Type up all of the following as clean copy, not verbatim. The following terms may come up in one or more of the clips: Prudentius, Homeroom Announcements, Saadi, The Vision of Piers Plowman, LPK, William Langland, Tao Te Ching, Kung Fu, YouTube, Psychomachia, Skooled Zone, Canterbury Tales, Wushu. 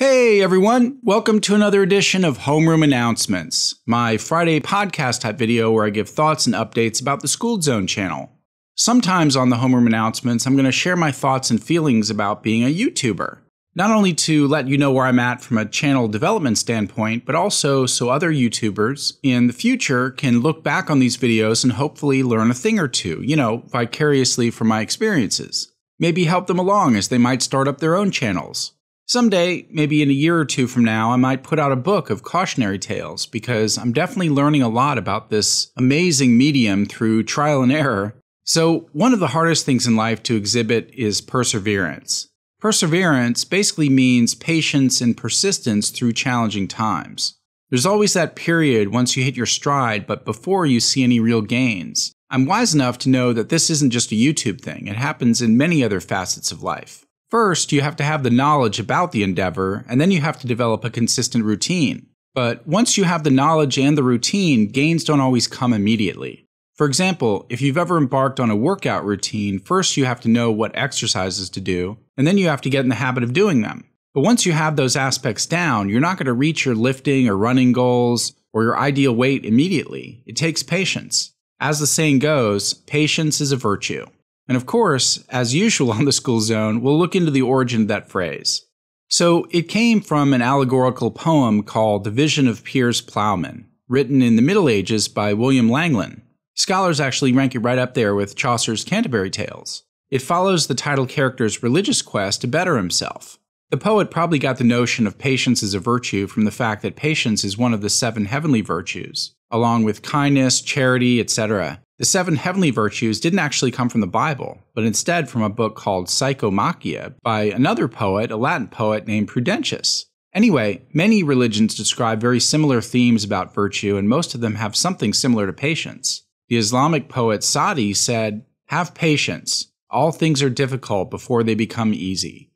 Hey everyone, welcome to another edition of Homeroom Announcements, my Friday podcast type video where I give thoughts and updates about the Skooled Zone channel. Sometimes on the Homeroom Announcements, I'm going to share my thoughts and feelings about being a YouTuber. Not only to let you know where I'm at from a channel development standpoint, but also so other YouTubers in the future can look back on these videos and hopefully learn a thing or two, you know, vicariously from my experiences. Maybe help them along as they might start up their own channels. Someday, maybe in a year or two from now, I might put out a book of cautionary tales because I'm definitely learning a lot about this amazing medium through trial and error. So one of the hardest things in life to exhibit is perseverance. Perseverance basically means patience and persistence through challenging times. There's always that period once you hit your stride, but before you see any real gains. I'm wise enough to know that this isn't just a YouTube thing. It happens in many other facets of life. First, you have to have the knowledge about the endeavor, and then you have to develop a consistent routine. But once you have the knowledge and the routine, gains don't always come immediately. For example, if you've ever embarked on a workout routine, first you have to know what exercises to do, and then you have to get in the habit of doing them. But once you have those aspects down, you're not going to reach your lifting or running goals or your ideal weight immediately. It takes patience. As the saying goes, patience is a virtue. And of course, as usual on the Skooled Zone, we'll look into the origin of that phrase. So it came from an allegorical poem called The Vision of Piers Plowman, written in the Middle Ages by William Langland. Scholars actually rank it right up there with Chaucer's Canterbury Tales. It follows the title character's religious quest to better himself. The poet probably got the notion of patience as a virtue from the fact that patience is one of the 7 heavenly virtues, along with kindness, charity, etc. The 7 heavenly virtues didn't actually come from the Bible, but instead from a book called Psychomachia by another poet, a Latin poet named Prudentius. Anyway, many religions describe very similar themes about virtue, and most of them have something similar to patience. The Islamic poet Saadi said, "Have patience. All things are difficult before they become easy."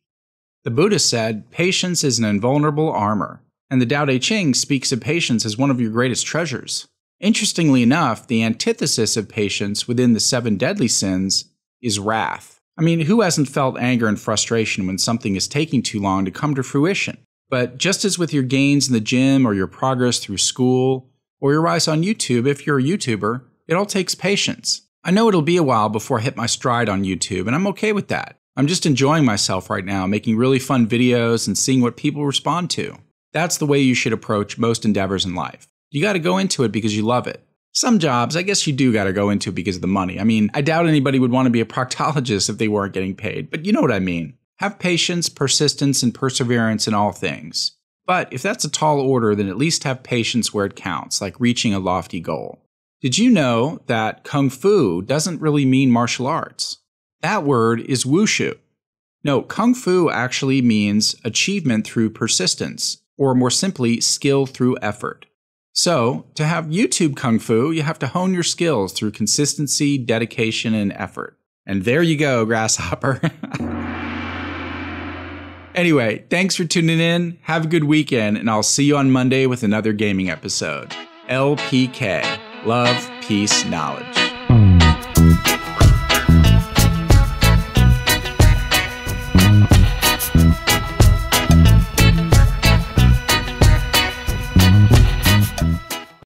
The Buddha said, "Patience is an invulnerable armor," and the Tao Te Ching speaks of patience as one of your greatest treasures. Interestingly enough, the antithesis of patience within the 7 deadly sins is wrath. I mean, who hasn't felt anger and frustration when something is taking too long to come to fruition? But just as with your gains in the gym or your progress through school or your rise on YouTube, if you're a YouTuber, it all takes patience. I know it'll be a while before I hit my stride on YouTube, and I'm okay with that. I'm just enjoying myself right now, making really fun videos and seeing what people respond to. That's the way you should approach most endeavors in life. You gotta go into it because you love it. Some jobs, I guess you do gotta go into it because of the money. I mean, I doubt anybody would want to be a proctologist if they weren't getting paid, but you know what I mean. Have patience, persistence, and perseverance in all things. But if that's a tall order, then at least have patience where it counts, like reaching a lofty goal. Did you know that Kung Fu doesn't really mean martial arts? That word is Wushu. No, Kung Fu actually means achievement through persistence, or more simply, skill through effort. So, to have YouTube Kung Fu, you have to hone your skills through consistency, dedication, and effort. And there you go, Grasshopper. Anyway, thanks for tuning in, have a good weekend, and I'll see you on Monday with another gaming episode. LPK. Love, peace, knowledge.